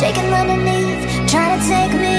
shaking underneath, trying to take me.